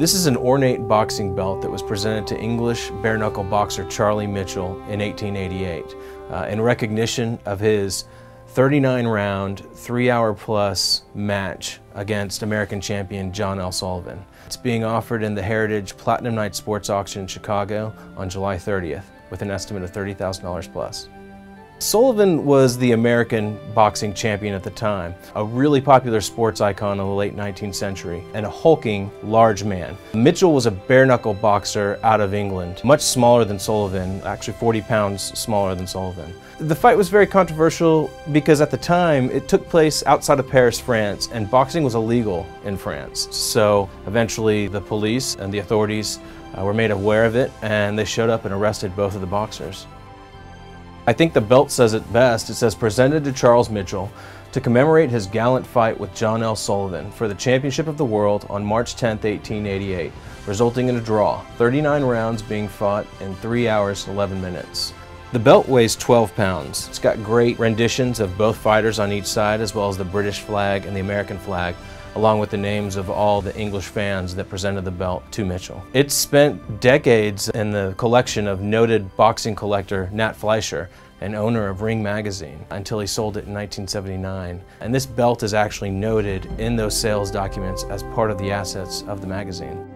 This is an ornate boxing belt that was presented to English bare-knuckle boxer Charley Mitchell in 1888 in recognition of his 39-round, 3-hour-plus match against American champion John L. Sullivan. It's being offered in the Heritage Platinum Night Sports Auction in Chicago on July 30th with an estimate of $30,000 plus. Sullivan was the American boxing champion at the time, a really popular sports icon of the late 19th century, and a hulking, large man. Mitchell was a bare-knuckle boxer out of England, much smaller than Sullivan, actually 40 pounds smaller than Sullivan. The fight was very controversial because at the time it took place outside of Paris, France, and boxing was illegal in France. So eventually the police and the authorities were made aware of it, and they showed up and arrested both of the boxers. I think the belt says it best. It says, "Presented to Charles Mitchell to commemorate his gallant fight with John L. Sullivan for the championship of the world on March 10, 1888, resulting in a draw, 39 rounds being fought in 3 hours, 11 minutes. The belt weighs 12 pounds. It's got great renditions of both fighters on each side, as well as the British flag and the American flag, along with the names of all the English fans that presented the belt to Mitchell. It spent decades in the collection of noted boxing collector Nat Fleischer, and owner of Ring Magazine, until he sold it in 1979. And this belt is actually noted in those sales documents as part of the assets of the magazine.